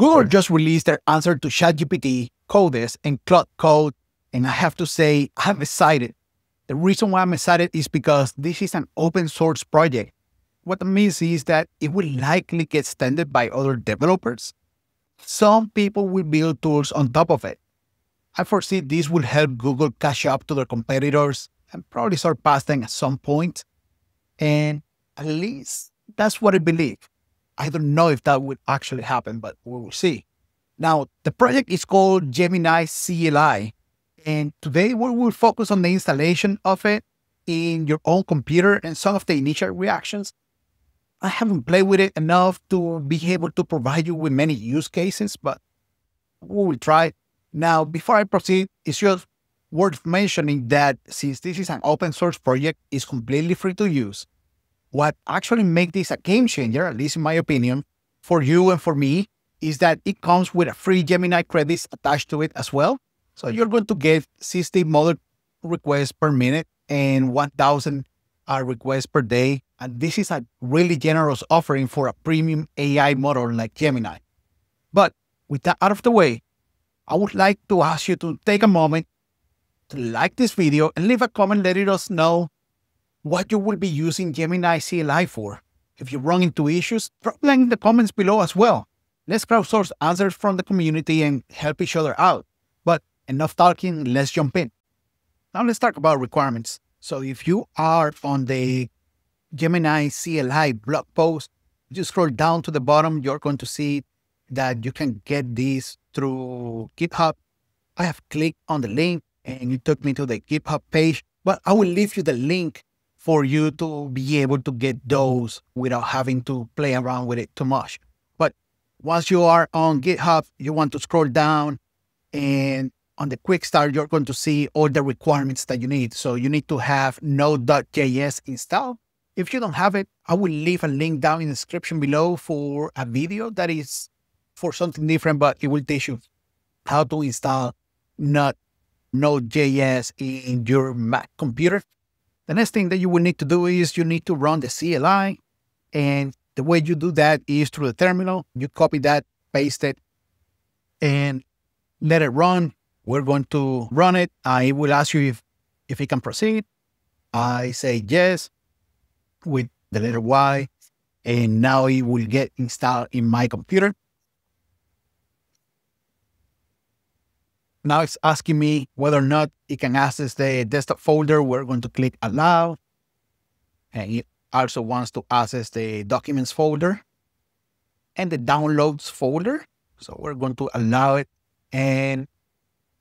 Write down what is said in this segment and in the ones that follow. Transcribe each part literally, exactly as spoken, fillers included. Google just released their answer to ChatGPT, Codex, and Cloud Code. And I have to say, I'm excited. The reason why I'm excited is because this is an open source project. What that means is that it will likely get extended by other developers. Some people will build tools on top of it. I foresee this will help Google catch up to their competitors and probably surpass them at some point. And at least that's what I believe. I don't know if that will actually happen, but we will see. Now, the project is called Gemini C L I. And today we will focus on the installation of it in your own computer and some of the initial reactions. I haven't played with it enough to be able to provide you with many use cases, but we will try. Now, before I proceed, it's just worth mentioning that since this is an open source project, it's completely free to use. What actually makes this a game changer, at least in my opinion, for you and for me, is that it comes with a free Gemini credits attached to it as well. So you're going to get sixty model requests per minute and one thousand uh, requests per day. And this is a really generous offering for a premium A I model like Gemini. But with that out of the way, I would like to ask you to take a moment to like this video and leave a comment letting us know what you will be using Gemini C L I for. If you run into issues, drop them in the comments below as well. Let's crowdsource answers from the community and help each other out. But enough talking, let's jump in. Now let's talk about requirements. So if you are on the Gemini C L I blog post, you scroll down to the bottom, you're going to see that you can get these through GitHub. I have clicked on the link and it took me to the GitHub page, but I will leave you the link for you to be able to get those without having to play around with it too much. But once you are on GitHub, you want to scroll down, and on the quick start, you're going to see all the requirements that you need. So you need to have Node dot J S installed. If you don't have it, I will leave a link down in the description below for a video that is for something different, but it will teach you how to install Node dot J S in your Mac computer. The next thing that you will need to do is you need to run the C L I. And the way you do that is through the terminal. You copy that, paste it, and let it run. We're going to run it. Uh, it will ask you if, if it can proceed. I say yes with the letter Y. And now it will get installed in my computer. Now it's asking me whether or not it can access the desktop folder. We're going to click allow. And it also wants to access the documents folder and the downloads folder. So we're going to allow it, and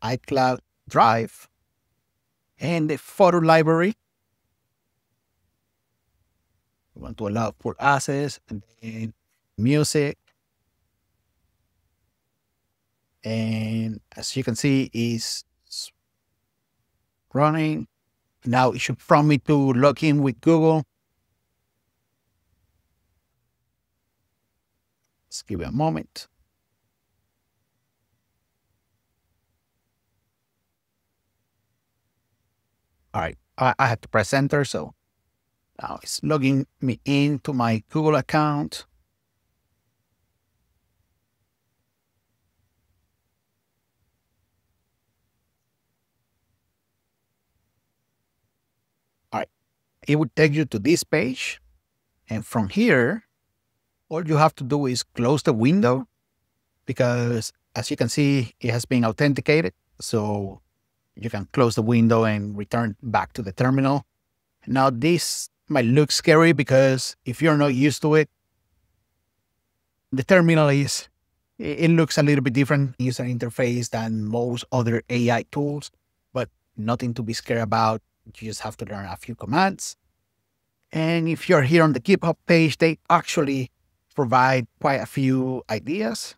iCloud Drive and the photo library. We want to allow for access, and then music. And as you can see, it's running. Now it should prompt me to log in with Google. Let's give it a moment. All right, I, I had to press enter, so now it's logging me into my Google account. All right, it would take you to this page. And from here, all you have to do is close the window because, as you can see, it has been authenticated. So you can close the window and return back to the terminal. Now this might look scary because if you're not used to it, the terminal is, it looks a little bit different user interface than most other A I tools, but nothing to be scared about. You just have to learn a few commands. And if you're here on the GitHub page, they actually provide quite a few ideas.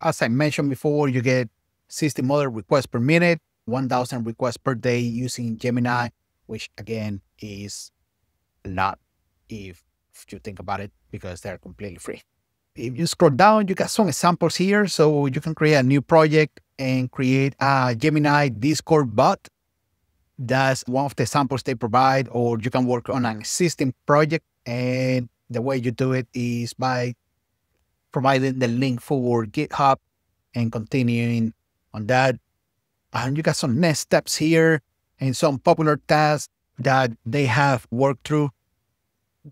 As I mentioned before, you get sixty model requests per minute, one thousand requests per day using Gemini, which again is a lot if, if you think about it, because they're completely free. If you scroll down, you got some examples here. So you can create a new project and create a Gemini Discord bot. That's one of the samples they provide, or you can work on an existing project. And the way you do it is by providing the link for GitHub and continuing on that. And you got some next steps here and some popular tasks that they have worked through.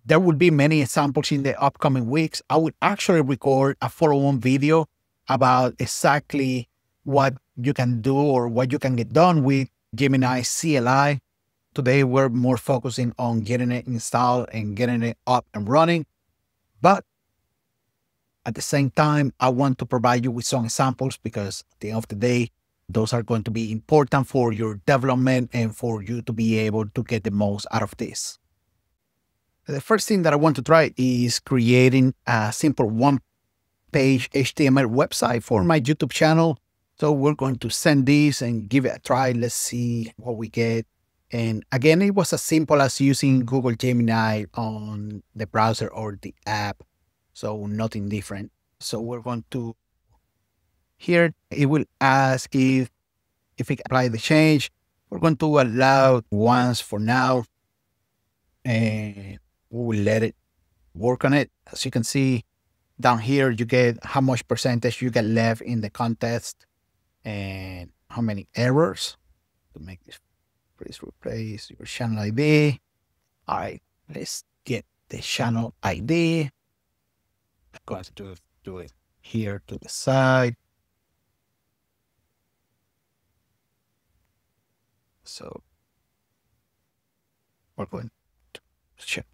There will be many examples in the upcoming weeks. I will actually record a follow-on video about exactly what you can do or what you can get done with Gemini C L I. Today, we're more focusing on getting it installed and getting it up and running. But at the same time, I want to provide you with some examples because at the end of the day, those are going to be important for your development and for you to be able to get the most out of this. The first thing that I want to try is creating a simple one-page H T M L website for my YouTube channel. So we're going to send this and give it a try. Let's see what we get. And again, it was as simple as using Google Gemini on the browser or the app. So nothing different. So we're going to here, it will ask if, if it applied the change. We're going to allow once for now, and we will let it work on it. As you can see down here, you get how much percentage you get left in the contest and how many errors. To make this, please replace your channel I D. All right, let's get the channel I D. I'm going to do it here to the side. So we're going to check.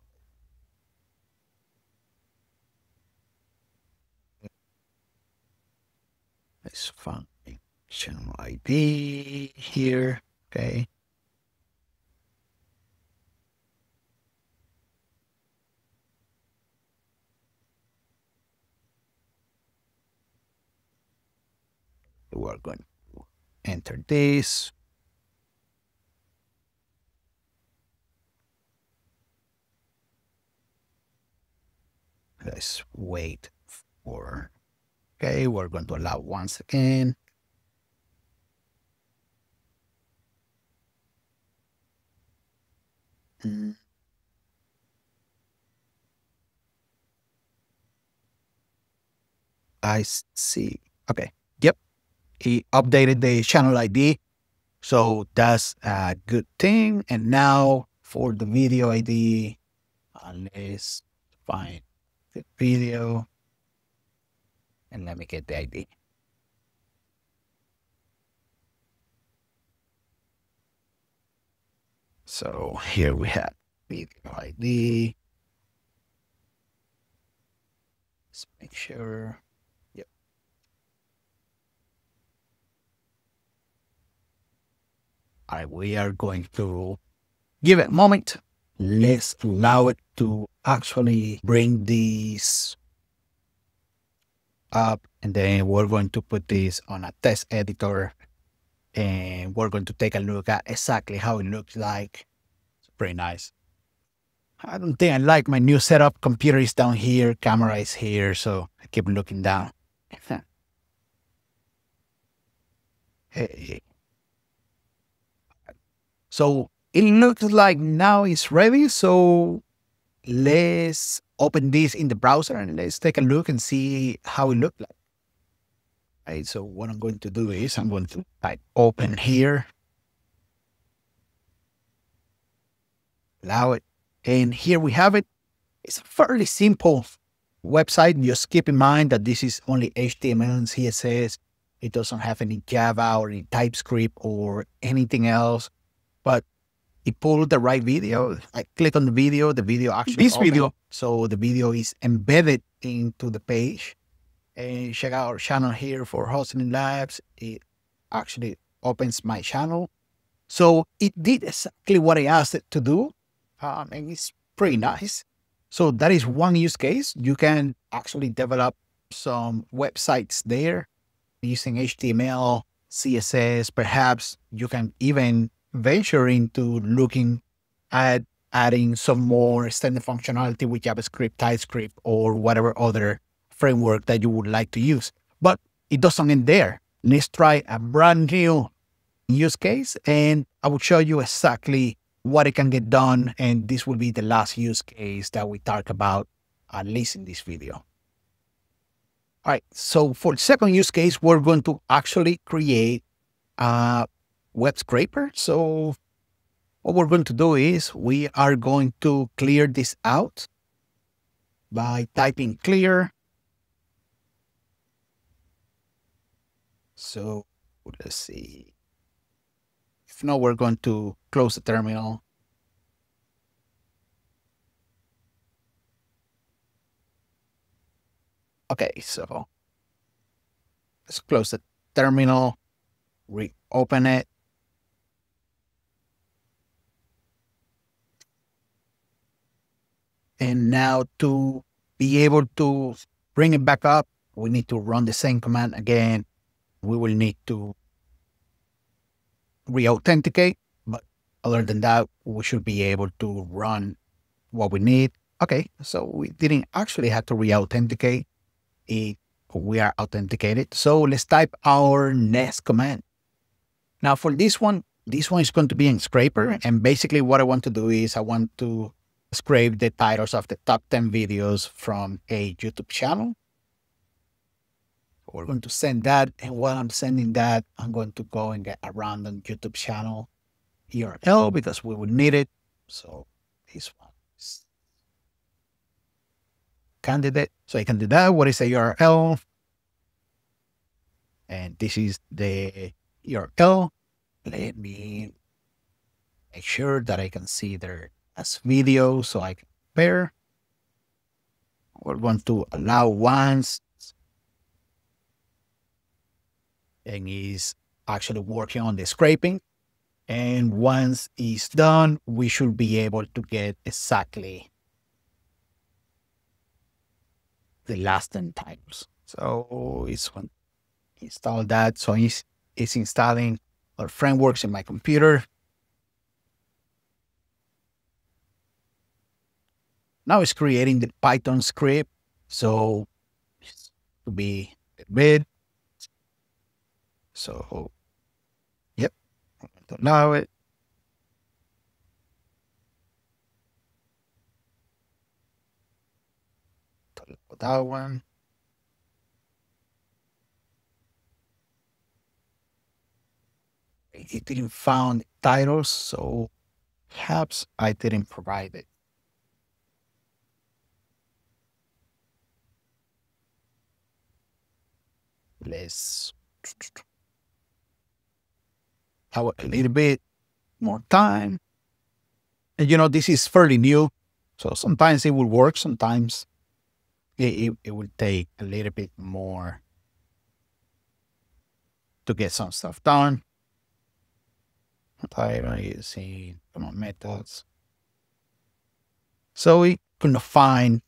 Let's find a channel I D here. Okay. We're going to enter this. Let's wait for, okay, we're going to allow once again. Mm. I see, okay, yep. He updated the channel I D, so that's a good thing. And now for the video I D, uh, let's find the video, and let me get the I D. So here we have video I D. Let's make sure. Yep. All right, we are going to give it a moment. Let's allow it to actually bring these up, and then we're going to put this on a text editor, and we're going to take a look at exactly how it looks like. It's pretty nice. I don't think I like my new setup. Computer is down here, camera is here, so I keep looking down. Hey. So it looks like now it's ready, so let's open this in the browser and let's take a look and see how it looked like. All right, so what I'm going to do is I'm going to type open here. Allow it. And here we have it. It's a fairly simple website. Just keep in mind that this is only H T M L and C S S. It doesn't have any Java or any TypeScript or anything else, but it pulled the right video. I click on the video, the video actually This opened. video. So the video is embedded into the page. And check out our channel here for Hosting Labs. It actually opens my channel. So it did exactly what I asked it to do. Um, and it's pretty nice. So that is one use case. You can actually develop some websites there using H T M L, C S S. Perhaps you can even venture into looking at adding some more extended functionality with JavaScript, TypeScript, or whatever other framework that you would like to use. But it doesn't end there. Let's try a brand new use case, and I will show you exactly what it can get done, and this will be the last use case that we talk about, at least in this video. All right, so for the second use case, we're going to actually create a web scraper. So what we're going to do is we are going to clear this out by typing clear. So let's see. If not, we're going to close the terminal. Okay, so let's close the terminal, reopen it. And now to be able to bring it back up, we need to run the same command again. We will need to re-authenticate, but other than that, we should be able to run what we need. Okay, so we didn't actually have to re-authenticate. It, we are authenticated. So let's type our next command. Now for this one, this one is going to be in scraper. And basically what I want to do is I want to scrape the titles of the top ten videos from a YouTube channel. We're going to send that. And while I'm sending that, I'm going to go and get a random YouTube channel U R L because we will need it. So this one. Candidate. So I can do that. What is a U R L? And this is the U R L. Let me make sure that I can see their last video so I can compare. We're going to allow once. And is actually working on the scraping. And once it's done, we should be able to get exactly the last ten times. So it's when install that. So it's, it's installing our frameworks in my computer. Now it's creating the Python script. So it's to be a bit. So, yep, I'm going to allow it. That one. It didn't found titles, so perhaps I didn't provide it. Let's have a little bit more time. And you know, this is fairly new, so sometimes it will work, sometimes It, it, it will take a little bit more to get some stuff done. I'm using common methods. So we couldn't find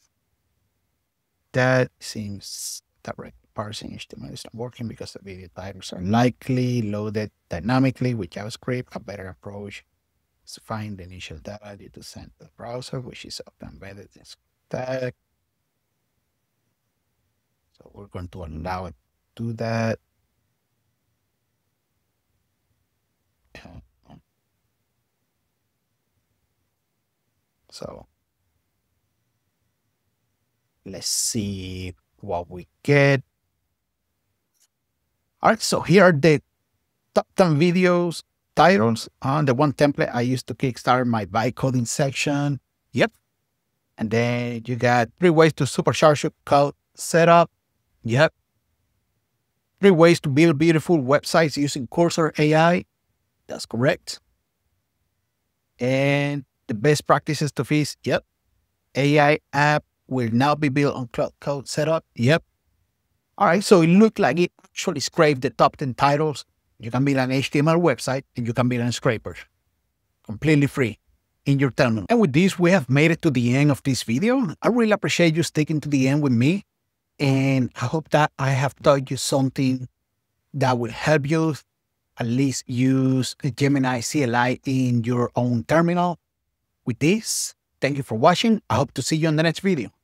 that. Seems direct parsing H T M L is not working because the video titles are likely loaded dynamically with JavaScript. A better approach is to find the initial data due to send to the browser, which is often embedded in stack. So we're going to allow it to do that. So let's see what we get. All right, so here are the top ten videos titles on the one template I used to kickstart my vibe coding section. Yep. And then you got three ways to supercharge your code setup. Yep. Three ways to build beautiful websites using Cursor A I. That's correct. And the best practices to fix. Yep. A I app will now be built on Cloud Code setup. Yep. All right. So it looked like it actually scraped the top ten titles. You can build an H T M L website and you can build a scraper. Completely free in your terminal. And with this, we have made it to the end of this video. I really appreciate you sticking to the end with me. And I hope that I have taught you something that will help you at least use Gemini C L I in your own terminal. With this, thank you for watching. I hope to see you in the next video.